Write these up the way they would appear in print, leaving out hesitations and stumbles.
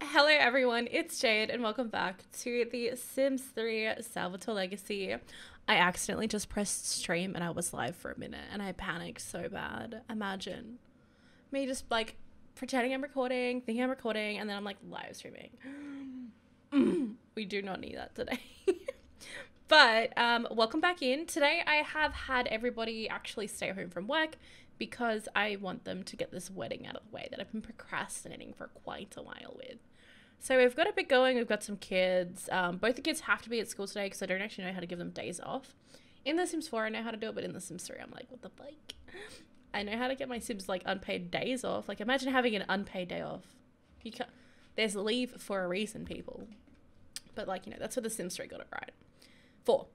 Hello everyone, it's Jade and welcome back to The Sims 3 Salvatore Legacy. I accidentally just pressed stream and I was live for a minute and I panicked so bad. Imagine me just like pretending I'm recording, thinking I'm recording, and then I'm like live streaming. We do not need that today. But welcome back in. Today I have had everybody actually stay home from work because I want them to get this wedding out of the way that I've been procrastinating for quite a while with. So we've got a bit going, we've got some kids. Both the kids have to be at school today because I don't actually know how to give them days off. In The Sims 4 I know how to do it, but in The Sims 3 I'm like, what the fuck? I know how to get my Sims like unpaid days off. Like imagine having an unpaid day off. You can't, there's leave for a reason, people. But like, you know, that's where The Sims 3 got it right. 4.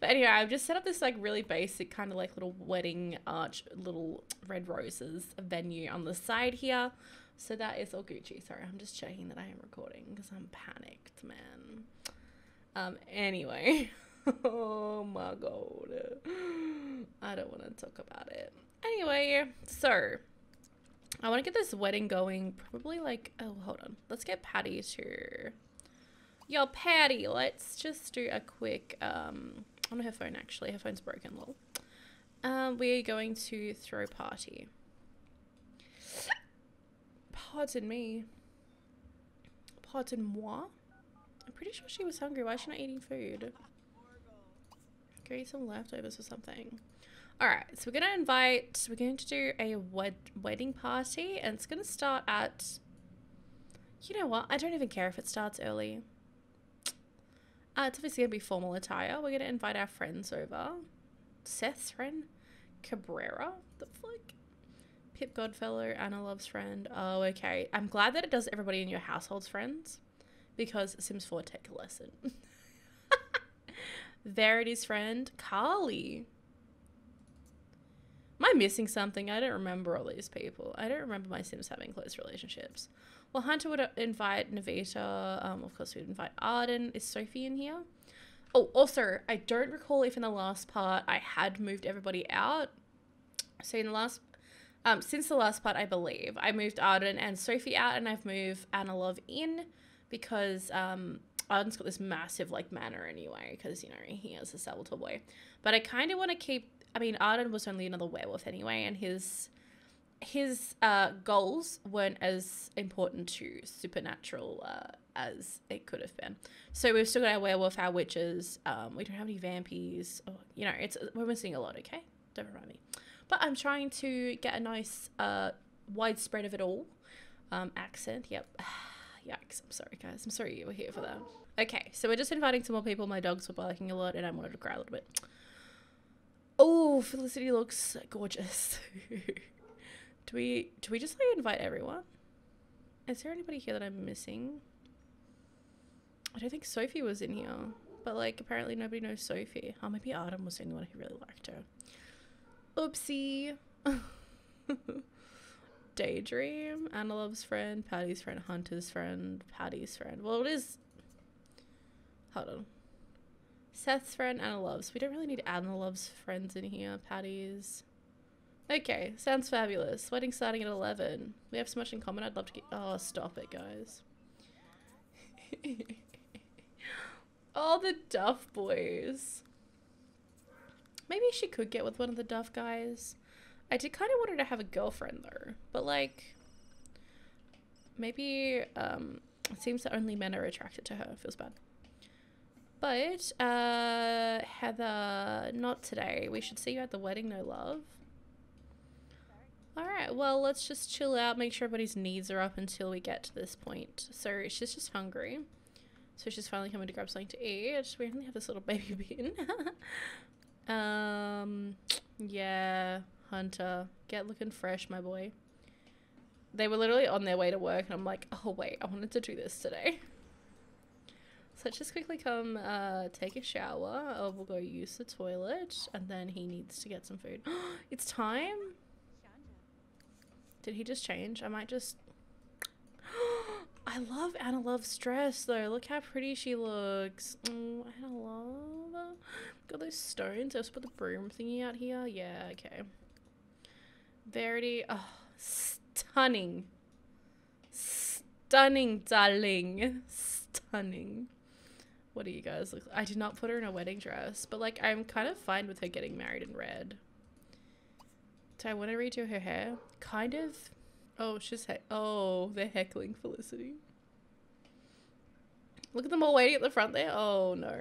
But anyway, I've just set up this like really basic kind of like little wedding arch, little red roses venue on the side here. So that is all Gucci. Sorry, I'm just checking that I am recording because I'm panicked, man. Anyway, oh my God, I don't want to talk about it. Anyway, so I want to get this wedding going probably like, oh, hold on. Let's get Patty to... Yo, Patty, let's just do a quick, on her phone actually, her phone's broken, lol. We're going to throw party. Pardon me. Pardon moi? I'm pretty sure she was hungry, why is she not eating food? Go eat some leftovers or something. Alright, so we're gonna invite, we're going to do a wedding party, and it's gonna start at, you know what, I don't even care if it starts early. It's obviously going to be formal attire. We're going to invite our friends over. Seth's friend? Cabrera? The fuck? Pip Godfellow, Anna Love's friend. Oh, okay. I'm glad that it does everybody in your household's friends because Sims 4 take a lesson. Verity's friend, Carly. Am I missing something? I don't remember all these people. I don't remember my Sims having close relationships. Well, Hunter would invite Navita. Of course, we'd invite Arden. Is Sophie in here? Oh, also, I don't recall if in the last part I had moved everybody out. So in the last, since the last part, I believe, I moved Arden and Sophie out and I've moved Anna Love in because Arden's got this massive, like, manor anyway because, you know, he is a Salvatore boy. But I kind of want to keep, I mean, Arden was only another werewolf anyway and his goals weren't as important to Supernatural as it could have been. So we've still got our werewolf, our witches. We don't have any vampires. Oh, you know, it's, we're missing a lot, okay? Don't remind me. But I'm trying to get a nice widespread of it all. Accent, yep. Yikes, I'm sorry, guys. I'm sorry you were here for that. Okay, so we're just inviting some more people. My dogs were barking a lot and I wanted to cry a little bit. Oh, Felicity looks gorgeous. Do we just like invite everyone? Is there anybody here that I'm missing? I don't think Sophie was in here, but like apparently nobody knows Sophie. Oh, maybe Adam was the only one who really liked her. Oopsie. Daydream, Anna Love's friend, Patty's friend, Hunter's friend, Patty's friend. Well, it is, hold on. Seth's friend, Anna Love's. We don't really need Anna Love's friends in here, Patty's. Okay, sounds fabulous. Wedding starting at 11. We have so much in common. I'd love to get... Oh, stop it, guys. Oh, the Duff boys. Maybe she could get with one of the Duff guys. I did kind of want her to have a girlfriend, though. But, like... Maybe... it seems that only men are attracted to her. Feels bad. But, Heather... Not today. We should see you at the wedding, though, love. All right, well, let's just chill out, make sure everybody's needs are up until we get to this point. So she's just hungry. So she's finally coming to grab something to eat. We only have this little baby bin. Yeah, Hunter, get looking fresh, my boy. They were literally on their way to work and I'm like, oh wait, I wanted to do this today. So let's just quickly come take a shower. Oh, we'll go use the toilet and then he needs to get some food. It's time. Did he just change? I might just... I love Anna Love's dress, though. Look how pretty she looks. Oh, Anna Love. Got those stones. I also put the broom thingy out here. Yeah, okay. Verity. Oh, stunning. stunning, darling. Stunning. What do you guys look like? I did not put her in a wedding dress, but like I'm kind of fine with her getting married in red. Do I want to redo her hair? Kind of. Oh, she's oh, they're heckling Felicity. Look at them all waiting at the front there. Oh no.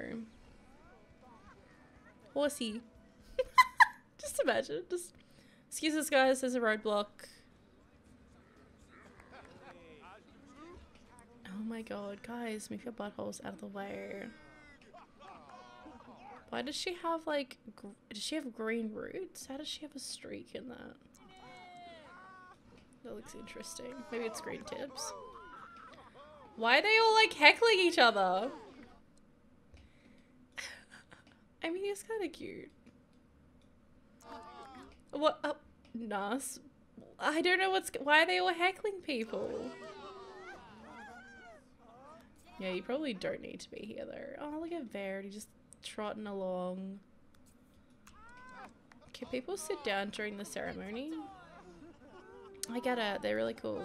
Horsey. Just imagine. Just excuse us guys, there's a roadblock. Oh my god, guys, move your buttholes out of the way. Why does she have like, does she have green roots? How does she have a streak in that? That looks interesting. Maybe it's green tips. Why are they all like heckling each other? I mean, he's kind of cute. What? Nah. I don't know what's, why are they all heckling people? Yeah, you probably don't need to be here though. Oh, look at Verity just trotting along. Can people sit down during the ceremony? I get it. They're really cool.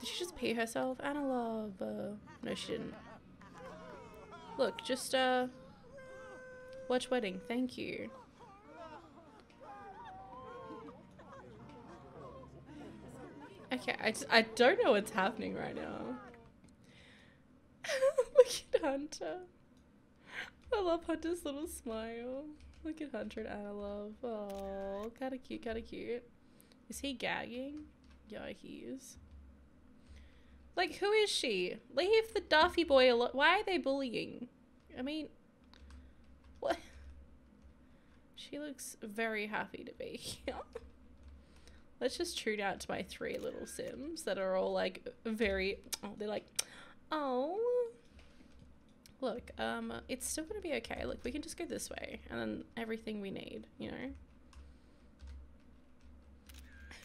Did she just pee herself? Analog. No, she didn't. Look, just watch wedding. Thank you. Okay, I don't know what's happening right now. Look at Hunter. I love Hunter's little smile. Look at Hunter and Anna Love. Oh, kind of cute, kind of cute. Is he gagging? Yeah, he is. Like, who is she? Leave the Daffy boy alone. Why are they bullying? I mean, what? She looks very happy to be here. Let's just tune out to my three little Sims that are all like very, oh, they're like, oh, look, it's still gonna be okay. Look, we can just go this way and then everything we need, you know?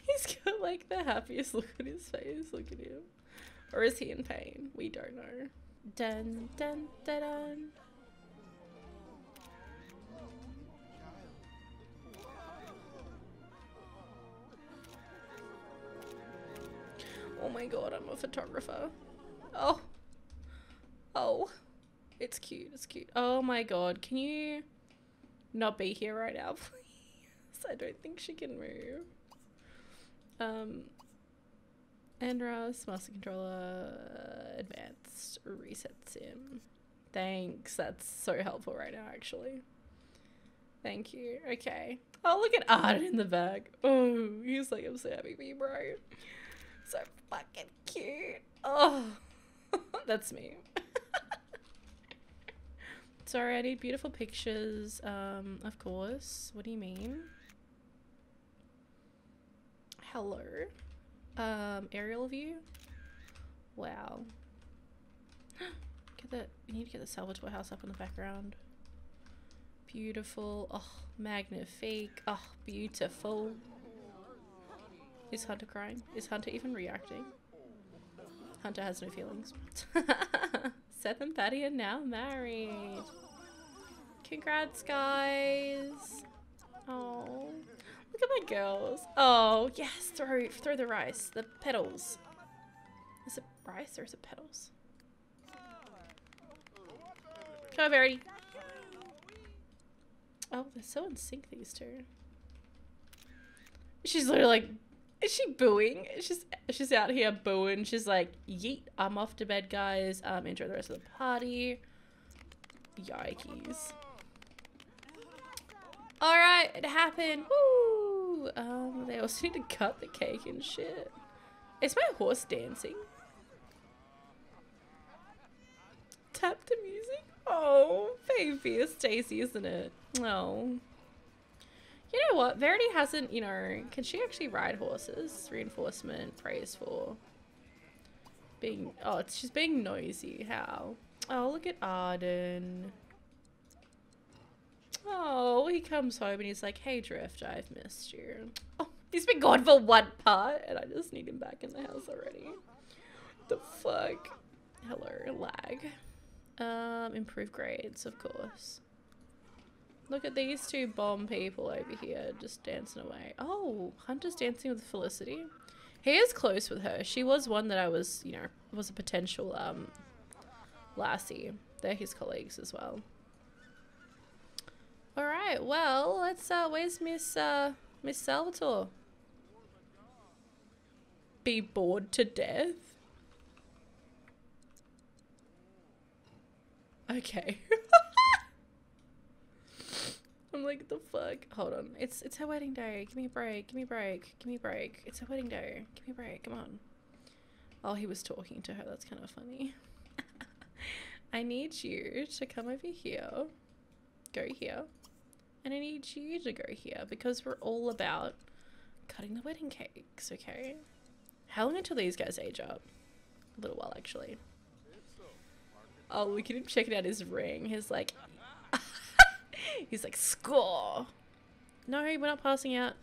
He's got like the happiest look on his face, look at him. Or is he in pain? We don't know. Dun, dun, dun, dun. Oh my god, I'm a photographer. Oh. Oh. It's cute, it's cute. Oh my god, can you not be here right now, please? I don't think she can move. Andras, master controller, advanced, reset sim. Thanks, that's so helpful right now, actually. Thank you, okay. Oh, look at Arden in the back. Oh, he's like, I'm so happy for you, bro. So fucking cute. Oh, that's me. Sorry, I need beautiful pictures. Of course. What do you mean? Hello. Aerial view. Wow. Get that. You need to get the Salvatore house up in the background. Beautiful. Oh, magnifique. Oh, beautiful. Is Hunter crying? Is Hunter even reacting? Hunter has no feelings. Seth and Patty are now married. Congrats, guys. Oh, look at my girls. Oh, yes, throw the rice, the petals. Is it rice or is it petals? Come on, Verity. Oh, they're so in sync, these two. She's literally like, is she booing? She's out here booing. She's like, yeet, I'm off to bed, guys. Enjoy the rest of the party. Yikes. All right, it happened. Woo! They also need to cut the cake and shit. Is my horse dancing? Tap the music? Oh, baby, it's Daisy, isn't it? Oh. You know what? Verity hasn't, you know, can she actually ride horses? Reinforcement, praise for being, oh, she's being noisy. How? Oh, look at Arden. Oh, he comes home and he's like, hey, Drift, I've missed you. Oh, he's been gone for one part and I just need him back in the house already. The fuck? Hello, lag. Improve grades, of course. Look at these two bomb people over here just dancing away. Oh, Hunter's dancing with Felicity. He is close with her. She was one that I was, you know, was a potential lassie. They're his colleagues as well. All right, well, let's where's Miss Salvatore? Be bored to death. Okay. I'm like, the fuck? Hold on. It's her wedding day. Give me a break. Give me a break. Give me a break. It's her wedding day. Give me a break. Come on. Oh, he was talking to her. That's kind of funny. I need you to come over here. Go here. And I need you to go here because we're all about cutting the wedding cakes, okay? How long until these guys age up? A little while, actually. Oh, we can check it out his ring. He's like... He's like, score! No, we're not passing out.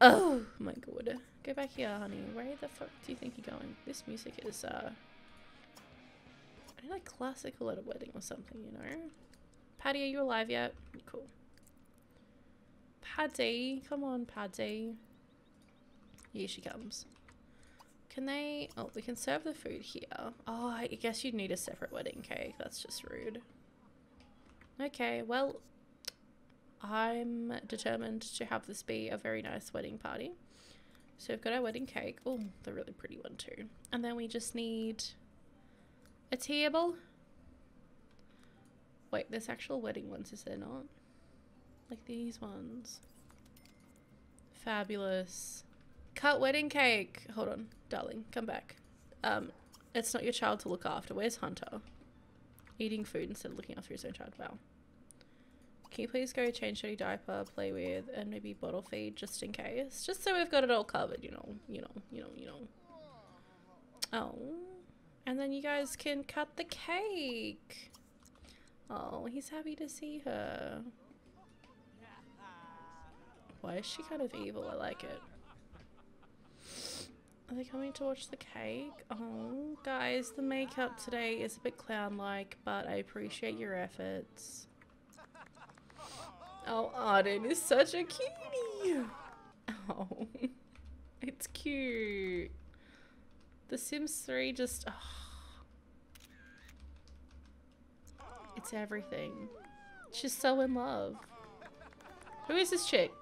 Oh my god. Go back here, honey. Where the fuck do you think you're going? This music is, I need, like, classical at a wedding or something, you know? Patty, are you alive yet? Cool. Patty. Come on, Patty. Here she comes. Can they... Oh, we can serve the food here. Oh, I guess you'd need a separate wedding cake. That's just rude. Okay, well, I'm determined to have this be a very nice wedding party. So we've got our wedding cake. Oh, the really pretty one too. And then we just need a table. Wait, there's actual wedding ones, is there not? Like these ones. Fabulous. Cut wedding cake. Hold on, darling, come back. It's not your child to look after. Where's Hunter? Eating food instead of looking after his own child. Wow. Can you please go change dirty diaper, play with, and maybe bottle feed just in case? Just so we've got it all covered, you know. Oh. And then you guys can cut the cake. Oh, he's happy to see her. Why is she kind of evil? I like it. Are they coming to watch the cake? Oh, guys, the makeup today is a bit clown-like, but I appreciate your efforts. Oh, Arden is such a cutie! Oh, it's cute. The Sims 3 just... Oh, it's everything. She's so in love. Who is this chick?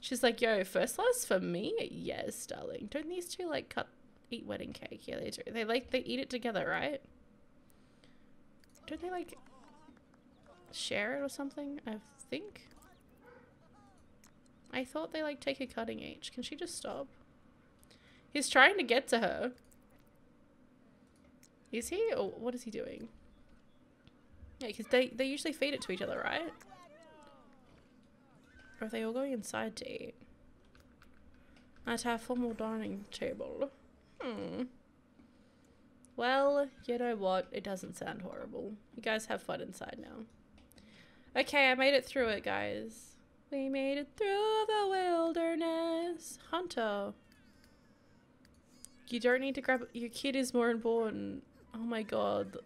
She's like, yo, first last for me? Yes, darling. Don't these two, like, eat wedding cake? Yeah, they do. They, like, they eat it together, right? Don't they, like, share it or something? I think. I thought they, like, take a cutting each. Can she just stop? He's trying to get to her. Is he? Or what is he doing? Yeah, because they usually feed it to each other, right? Or are they all going inside to eat? I'd have formal dining table. Well, you know what? It doesn't sound horrible. You guys have fun inside now. Okay, I made it through it, guys. We made it through the wilderness. Hunter. You don't need to grab... Your kid is more important. Oh my god.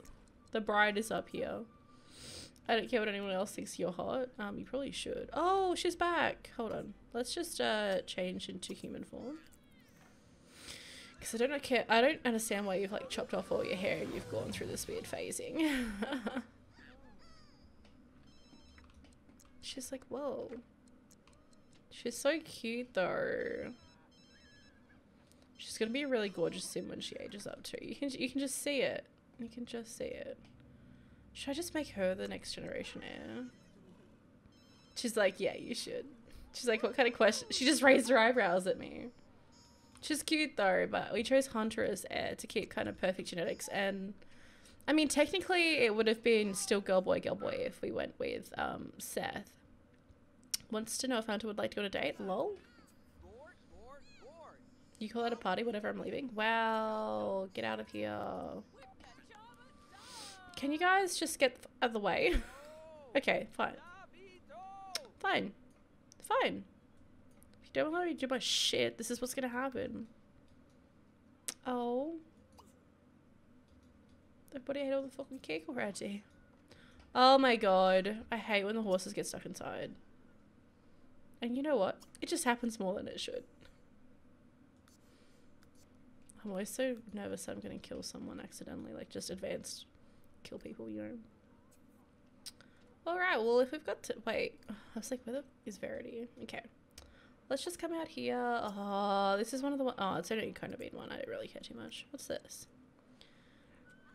The bride is up here. I don't care what anyone else thinks you're hot. You probably should. Oh, she's back. Hold on. Let's just change into human form. Because I don't care. I don't understand why you've like chopped off all your hair and you've gone through this weird phasing. She's like, whoa. She's so cute though. She's gonna be a really gorgeous Sim when she ages up too. You can just see it. You can just see it. Should I just make her the next generation heir? She's like, yeah, you should. She's like, what kind of question? She just raised her eyebrows at me. She's cute though, but we chose Hunter as heir to keep kind of perfect genetics. And I mean, technically it would have been still girl boy if we went with Seth. Wants to know if Hunter would like to go on a date? Lol. You call it a party whenever I'm leaving? Wow, get out of here. Can you guys just get out of the way? Okay, fine. Fine. Fine. If you Don't let me do my shit. This is what's gonna happen. Oh. Everybody ate all the fucking cake already. Oh my god. I hate when the horses get stuck inside. And you know what? It just happens more than it should. I'm always so nervous that I'm gonna kill someone accidentally, like just advanced kill people, you know. Alright, well if we've got to wait, I was like, where the is Verity? Okay. Let's just come out here. Oh, this is one of the oh, it's only kind of been one, I don't really care too much. What's this?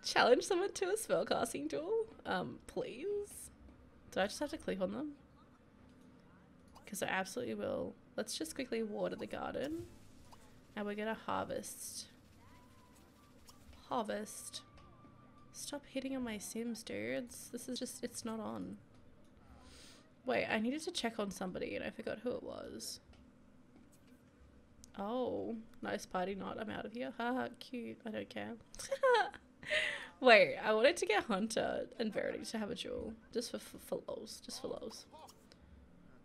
Challenge someone to a spellcasting duel? Please? Do I just have to click on them? Because I absolutely will. Let's just quickly water the garden. And we're gonna harvest. Harvest. Stop hitting on my Sims, dudes. This is just, it's not on. Wait, I needed to check on somebody and I forgot who it was. Oh, nice party knot. I'm out of here. Haha, cute. I don't care. Wait, I wanted to get Hunter and Verity to have a duel. Just for lols. Just for lols.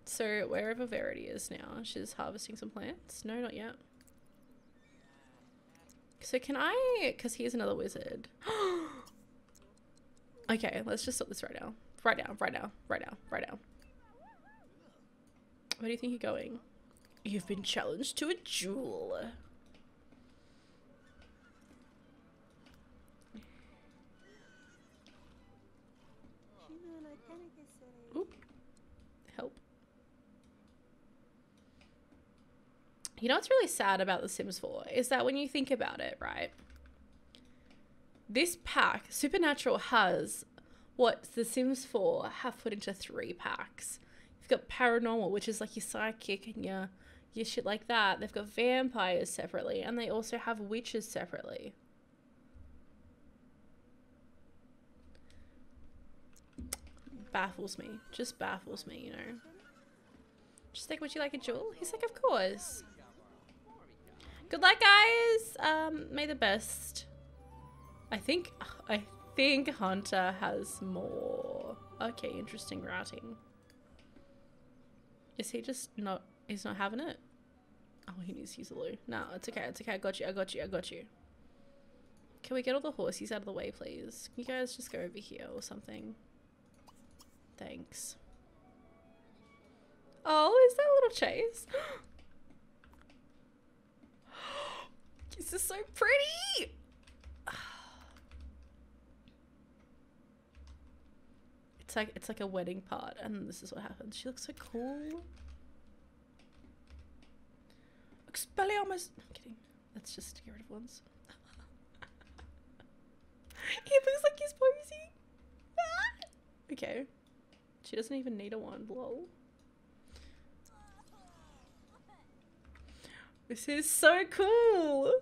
So, wherever Verity is now, she's harvesting some plants. No, not yet. So can I, because here's another wizard. Okay, let's just stop this right now. Right now, right now, right now, right now. Where do you think you're going? You've been challenged to a duel. Oop. Help. You know what's really sad about The Sims 4 is that when you think about it, right? This pack, Supernatural, has what The Sims 4 have put into 3 packs. You've got Paranormal, which is like your psychic and your shit like that. They've got vampires separately, and they also have witches separately. Baffles me. Just baffles me, you know. Just like, would you like a jewel? He's like, of course. Good luck, guys. May the best. I think Hunter has more. Okay, interesting routing. Is he just not, he's not having it? Oh, he needs to use a loo. No, it's okay, it's okay. I got you, I got you, I got you. Can we get all the horsies out of the way, please? Can you guys just go over here or something? Thanks. Oh, is that a little chase? This is so pretty! It's like a wedding part, and this is what happens. She looks so cool. Expelliarmus! I'm kidding. Let's just get rid of ones. He looks like he's posing. Okay. She doesn't even need a wand, lol. This is so cool!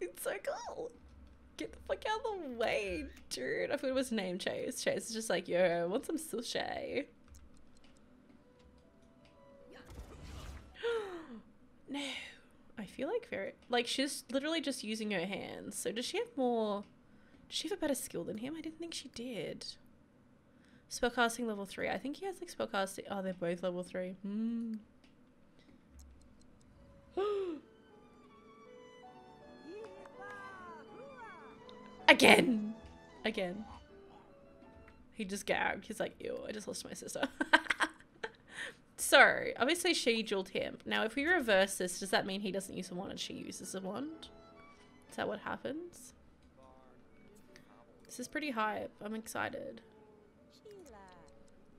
It's so cool! Get the fuck out of the way, dude! I thought it was name Chase. Chase is just like, yo, I want some sushi. No! I feel like very... Like, she's literally just using her hands. So does she have more... Does she have a better skill than him? I didn't think she did. Spellcasting level 3. I think he has like spellcasting. Oh, they're both level 3. Hmm. Again! Again. He just gagged. He's like, ew, I just lost my sister. So, obviously she dueled him. Now, if we reverse this, does that mean he doesn't use a wand and she uses a wand? Is that what happens? This is pretty hype. I'm excited.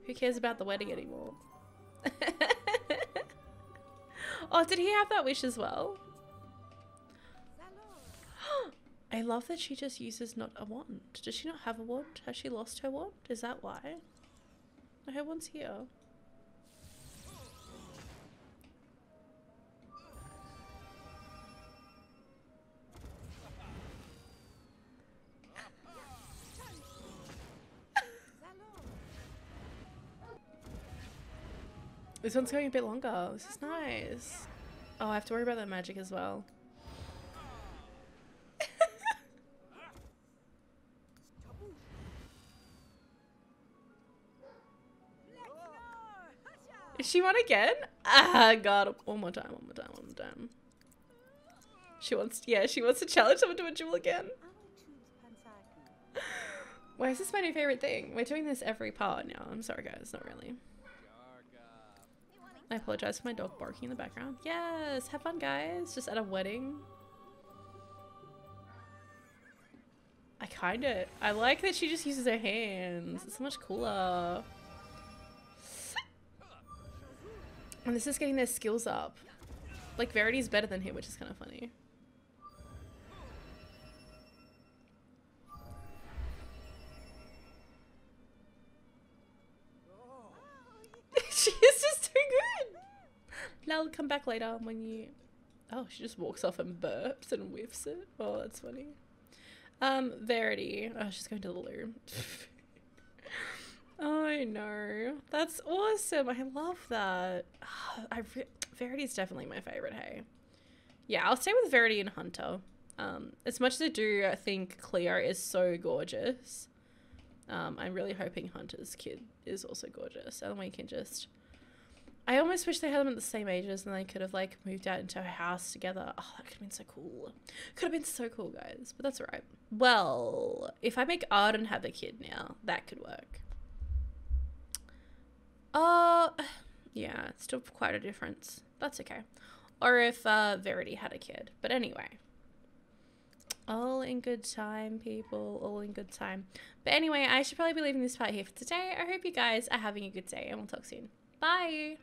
Who cares about the wedding anymore? Oh, did he have that wish as well? I love that she just uses not a wand. Does she not have a wand? Has she lost her wand? Is that why? Her wand's here. This one's going a bit longer. This is nice. Oh, I have to worry about that magic as well. Is she one again? Ah, God. One more time. She wants to challenge someone to a duel again. Why is this my new favorite thing? We're doing this every part now. I'm sorry, guys. Not really. I apologize for my dog barking in the background. Yes, have fun, guys. Just at a wedding. I like that she just uses her hands. It's so much cooler. And this is getting their skills up. Like, Verity's better than him, which is kind of funny. She is just too good. Lal, come back later when you... Oh, she just walks off and burps and whiffs it. Oh, that's funny. Verity. Oh, she's going to the loo. Oh, no. That's awesome. I love that. Oh, Verity's definitely my favorite, hey? Yeah, I'll stay with Verity and Hunter. As much as I do, I think Cleo is so gorgeous. I'm really hoping Hunter's kid is also gorgeous. And we can just... I almost wish they had them at the same ages and they could have, like, moved out into a house together. Oh, that could have been so cool. Could have been so cool, guys. But that's all right. Well, if I make Arden have a kid now, that could work. Yeah, it's still quite a difference. That's okay. Or if Verity had a kid. But anyway. All in good time, people. All in good time. But anyway, I should probably be leaving this part here for today. I hope you guys are having a good day and we'll talk soon. Bye!